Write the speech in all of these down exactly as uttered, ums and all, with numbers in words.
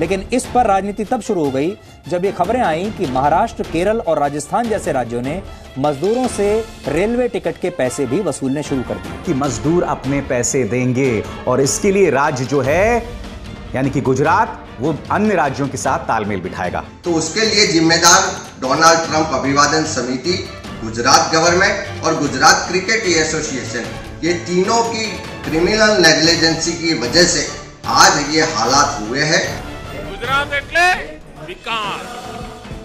लेकिन इस पर राजनीति तब शुरू हो गई जब ये खबरें आईं कि महाराष्ट्र, केरल और राजस्थान जैसे राज्यों ने मजदूरों से रेलवे टिकट के पैसे भी वसूलने शुरू कर दिए कि मजदूर अपने पैसे देंगे। और इसके लिए राज्य जो है यानी कि गुजरात, वो अन्य राज्यों के साथ तालमेल बिठाएगा। तो उसके लिए जिम्मेदार डोनाल्ड ट्रंप अभिवादन समिति, गुजरात गवर्नमेंट और गुजरात क्रिकेट एसोसिएशन, ये तीनों की क्रिमिनल नेग्लिजेंसी की वजह से आज ये हालात हुए हैं। गुजरात એટલે વિકાસ,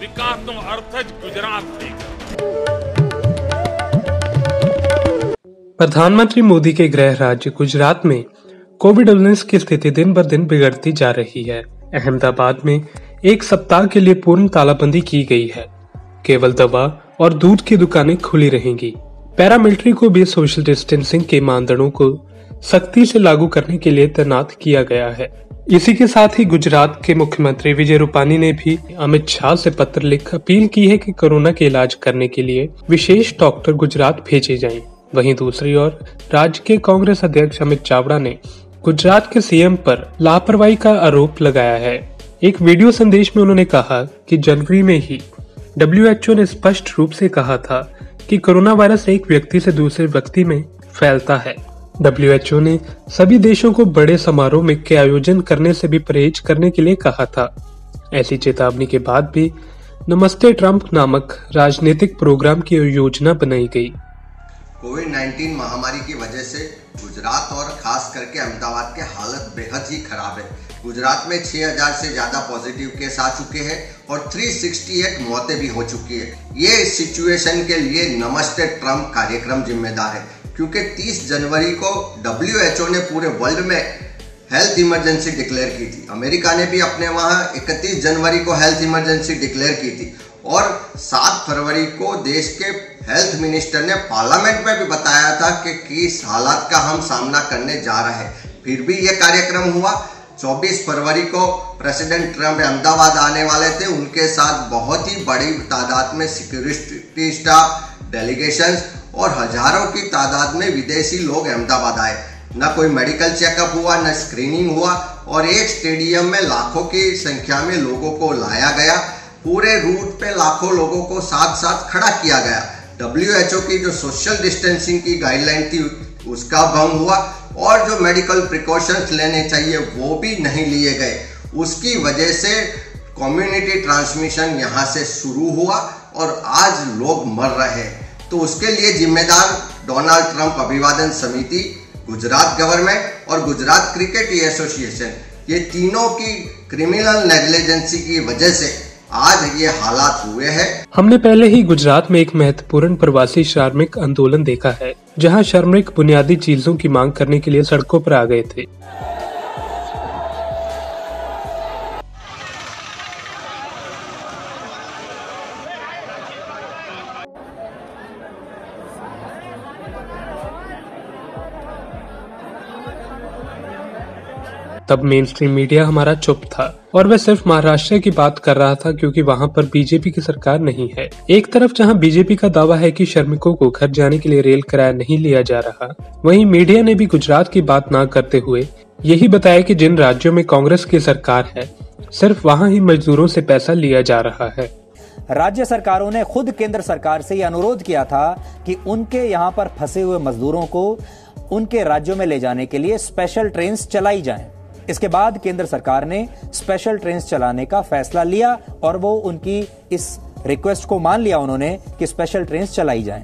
વિકાસનો અર્થ જ ગુજરાત છે। प्रधानमंत्री मोदी के गृह राज्य गुजरात में कोविड उन्नीस की स्थिति दिन ब दिन बिगड़ती जा रही है। अहमदाबाद में एक सप्ताह के लिए पूर्ण तालाबंदी की गई है। केवल दवा और दूध की दुकानें खुली रहेंगी। पैरामिलिट्री को भी सोशल डिस्टेंसिंग के मानदंडों को सख्ती से लागू करने के लिए तैनात किया गया है। इसी के साथ ही गुजरात के मुख्यमंत्री विजय रूपाणी ने भी अमित शाह से पत्र लिख अपील की है कि कोरोना के इलाज करने के लिए विशेष डॉक्टर गुजरात भेजे जाएं। वहीं दूसरी ओर राज्य के कांग्रेस अध्यक्ष अमित चावड़ा ने गुजरात के सीएम पर लापरवाही का आरोप लगाया है। एक वीडियो संदेश में उन्होंने कहा कि जनवरी में ही डब्ल्यू एच ओ ने स्पष्ट रूप से कहा था कि कोरोना वायरस एक व्यक्ति से दूसरे व्यक्ति में फैलता है। डब्ल्यू एच ओ ने सभी देशों को बड़े समारोह में के आयोजन करने से भी परहेज करने के लिए कहा था। ऐसी चेतावनी के बाद भी नमस्ते ट्रंप नामक राजनीतिक प्रोग्राम की योजना बनाई गई। कोविड नाइन्टीन महामारी की वजह से गुजरात और खास करके अहमदाबाद के हालत बेहद ही खराब है। गुजरात में छह हज़ार से ज़्यादा पॉजिटिव केस आ चुके हैं और तीन सौ अड़सठ मौतें भी हो चुकी है। ये सिचुएशन के लिए नमस्ते ट्रंप कार्यक्रम जिम्मेदार है, क्योंकि तीस जनवरी को डब्ल्यू एच ओ ने पूरे वर्ल्ड में हेल्थ इमरजेंसी डिक्लेयर की थी। अमेरिका ने भी अपने वहाँ इकतीस जनवरी को हेल्थ इमरजेंसी डिक्लेयर की थी और सात फरवरी को देश के हेल्थ मिनिस्टर ने पार्लियामेंट में भी बताया था कि किस हालात का हम सामना करने जा रहे हैं। फिर भी ये कार्यक्रम हुआ। चौबीस फरवरी को प्रेसिडेंट ट्रंप अहमदाबाद आने वाले थे। उनके साथ बहुत ही बड़ी तादाद में सिक्योरिटी स्टाफ, डेलीगेशंस और हजारों की तादाद में विदेशी लोग अहमदाबाद आए। न कोई मेडिकल चेकअप हुआ, न स्क्रीनिंग हुआ और एक स्टेडियम में लाखों की संख्या में लोगों को लाया गया। पूरे रूट पे लाखों लोगों को साथ साथ खड़ा किया गया। डब्ल्यू एच ओ की जो सोशल डिस्टेंसिंग की गाइडलाइन थी उसका भंग हुआ और जो मेडिकल प्रिकॉशंस लेने चाहिए वो भी नहीं लिए गए। उसकी वजह से कम्युनिटी ट्रांसमिशन यहाँ से शुरू हुआ और आज लोग मर रहे हैं। तो उसके लिए जिम्मेदार डोनाल्ड ट्रंप अभिवादन समिति, गुजरात गवर्नमेंट और गुजरात क्रिकेट एसोसिएशन, ये तीनों की क्रिमिनल नेग्लिजेंसी की वजह से आज ये हालात हुए हैं। हमने पहले ही गुजरात में एक महत्वपूर्ण प्रवासी श्रमिक आंदोलन देखा है, जहां श्रमिक बुनियादी चीजों की मांग करने के लिए सड़कों पर आ गए थे। तब मेन स्ट्रीम मीडिया हमारा चुप था और वह सिर्फ महाराष्ट्र की बात कर रहा था, क्योंकि वहाँ पर बीजेपी की सरकार नहीं है। एक तरफ जहाँ बीजेपी का दावा है कि श्रमिकों को घर जाने के लिए रेल किराया नहीं लिया जा रहा, वहीं मीडिया ने भी गुजरात की बात ना करते हुए यही बताया कि जिन राज्यों में कांग्रेस की सरकार है सिर्फ वहाँ ही मजदूरों से पैसा लिया जा रहा है। राज्य सरकारों ने खुद केंद्र सरकार से यह अनुरोध किया था कि उनके यहाँ पर फंसे हुए मजदूरों को उनके राज्यों में ले जाने के लिए स्पेशल ट्रेन चलाई जाए। इसके बाद केंद्र सरकार ने स्पेशल ट्रेन चलाने का फैसला लिया और वो उनकी इस रिक्वेस्ट को मान लिया उन्होंने कि स्पेशल ट्रेन चलाई जाएं,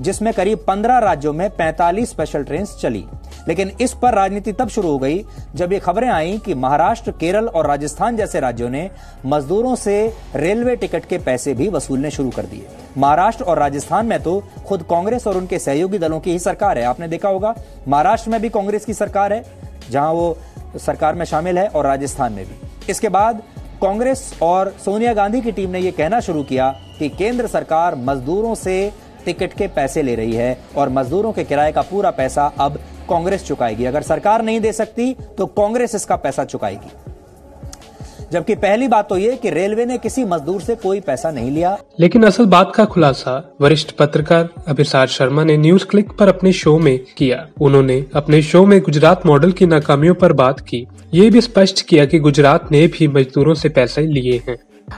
जिसमें करीब पंद्रह राज्यों में पैंतालीस स्पेशल ट्रेन चली। लेकिन इस पर राजनीति तब शुरू हो गई जब ये खबरें आईं कि महाराष्ट्र, केरल और राजस्थान जैसे राज्यों ने मजदूरों से रेलवे टिकट के पैसे भी वसूलने शुरू कर दिए। महाराष्ट्र और राजस्थान में तो खुद कांग्रेस और उनके सहयोगी दलों की ही सरकार है। आपने देखा होगा महाराष्ट्र में भी कांग्रेस की सरकार है, जहाँ वो सरकार में शामिल है, और राजस्थान में भी। इसके बाद कांग्रेस और सोनिया गांधी की टीम ने यह कहना शुरू किया कि केंद्र सरकार मजदूरों से टिकट के पैसे ले रही है और मजदूरों के किराए का पूरा पैसा अब कांग्रेस चुकाएगी। अगर सरकार नहीं दे सकती तो कांग्रेस इसका पैसा चुकाएगी। जबकि पहली बात तो ये कि रेलवे ने किसी मजदूर से कोई पैसा नहीं लिया। लेकिन असल बात का खुलासा वरिष्ठ पत्रकार अभिसार शर्मा ने न्यूज क्लिक पर अपने शो में किया। उन्होंने अपने शो में गुजरात मॉडल की नाकामियों पर बात की। ये भी स्पष्ट किया कि गुजरात ने भी मजदूरों से पैसे लिए हैं।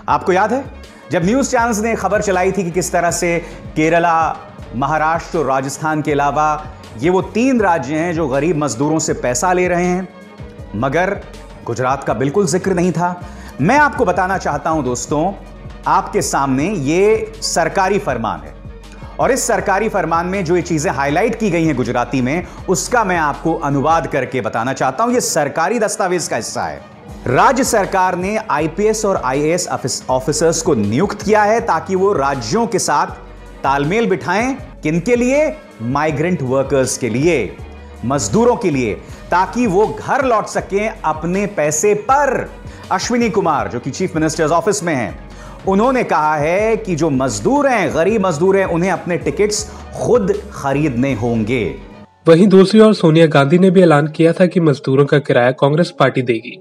आपको याद है जब न्यूज चैनल्स ने खबर चलाई थी कि किस तरह से केरला, महाराष्ट्र और राजस्थान के अलावा ये वो तीन राज्य हैं जो गरीब मजदूरों से पैसा ले रहे हैं, मगर गुजरात का बिल्कुल जिक्र नहीं था। मैं आपको बताना चाहता हूं दोस्तों, आपके सामने ये सरकारी फरमान है और इस सरकारी फरमान में जो ये चीजें हाईलाइट की गई हैं गुजराती में, उसका मैं आपको अनुवाद करके बताना चाहता हूं। ये सरकारी दस्तावेज का हिस्सा है। राज्य सरकार ने आईपीएस और आईएएस ऑफिसर्स को नियुक्त किया है ताकि वो राज्यों के साथ तालमेल बिठाएं। किनके लिए? माइग्रेंट वर्कर्स के लिए, मजदूरों के लिए, ताकि वो घर लौट सकें अपने पैसे पर। अश्विनी कुमार जो कि चीफ मिनिस्टर्स ऑफिस में हैं, उन्होंने कहा है कि जो मजदूर हैं, गरीब मजदूर हैं, उन्हें अपने टिकट्स खुद खरीदने होंगे। वहीं दूसरी ओर सोनिया गांधी ने भी ऐलान किया था कि मजदूरों का किराया कांग्रेस पार्टी देगी,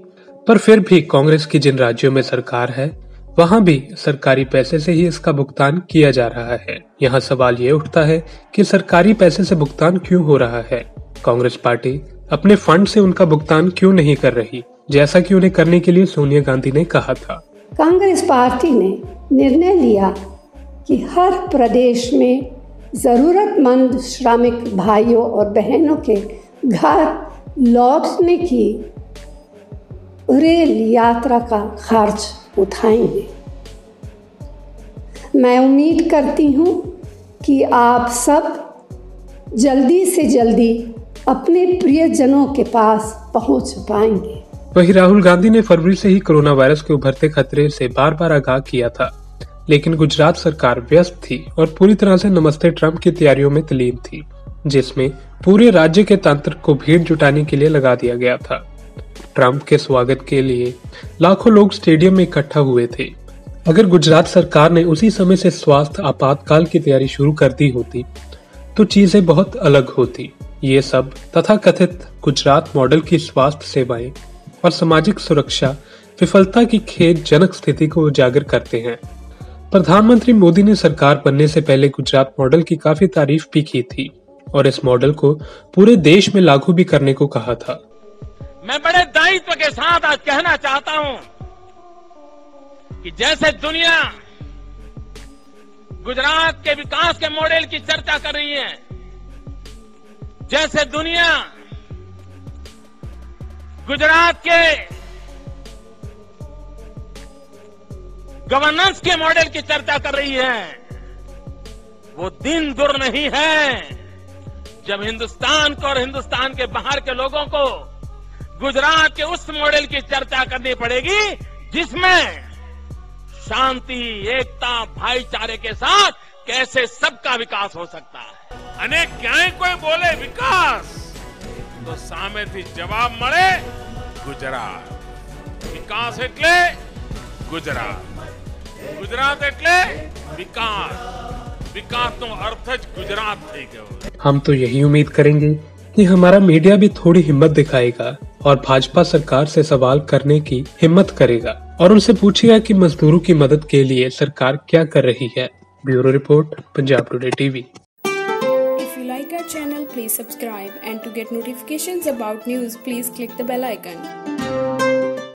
पर फिर भी कांग्रेस की जिन राज्यों में सरकार है वहाँ भी सरकारी पैसे से ही इसका भुगतान किया जा रहा है। यहाँ सवाल ये उठता है कि सरकारी पैसे से भुगतान क्यों हो रहा है? कांग्रेस पार्टी अपने फंड से उनका भुगतान क्यों नहीं कर रही, जैसा कि उन्हें करने के लिए सोनिया गांधी ने कहा था। कांग्रेस पार्टी ने निर्णय लिया कि हर प्रदेश में जरूरतमंद श्रमिक भाइयों और बहनों के घर लौटने की रेल यात्रा का खर्च उठाएंगे। मैं उम्मीद करती हूँ कि आप सब जल्दी से जल्दी अपने प्रियजनों के पास पहुँच पाएंगे। वहीं राहुल गांधी ने फरवरी से ही कोरोना वायरस के उभरते खतरे से बार बार आगाह किया था, लेकिन गुजरात सरकार व्यस्त थी और पूरी तरह से नमस्ते ट्रम्प की तैयारियों में तल्लीन थी, जिसमें पूरे राज्य के तंत्र को भीड़ जुटाने के लिए लगा दिया गया था। ट्रंप के स्वागत के लिए लाखों लोग स्टेडियम में इकट्ठा हुए थे। अगर गुजरात सरकार ने उसी समय से स्वास्थ्य आपातकाल की तैयारी शुरू कर दी होती तो चीजें बहुत अलग होती। ये सब तथाकथित गुजरात मॉडल की स्वास्थ्य सेवाएं और सामाजिक सुरक्षा विफलता की खेदजनक स्थिति को उजागर करते हैं। प्रधानमंत्री मोदी ने सरकार बनने से पहले गुजरात मॉडल की काफी तारीफ भी की थी और इस मॉडल को पूरे देश में लागू भी करने को कहा था। मैं बड़े दायित्व के साथ आज कहना चाहता हूं कि जैसे दुनिया गुजरात के विकास के मॉडल की चर्चा कर रही है, जैसे दुनिया गुजरात के गवर्नेंस के मॉडल की चर्चा कर रही है, वो दिन दूर नहीं है जब हिंदुस्तान को और हिंदुस्तान के बाहर के लोगों को गुजरात के उस मॉडल की चर्चा करनी पड़ेगी जिसमें शांति, एकता, भाईचारे के साथ कैसे सबका विकास हो सकता है। अने क्यां कोई बोले विकास तो सामे थी जवाब मळे गुजरात। विकास एटले गुजरात, गुजरात एटले विकास, विकास नो अर्थ ज गुजरात थई गयो। हम तो यही उम्मीद करेंगे कि हमारा मीडिया भी थोड़ी हिम्मत दिखाएगा और भाजपा सरकार से सवाल करने की हिम्मत करेगा और उनसे पूछेगा कि मजदूरों की मदद के लिए सरकार क्या कर रही है। Bureau report, Punjab today TV. If you like our channel please subscribe and to get notifications about news please click the bell icon.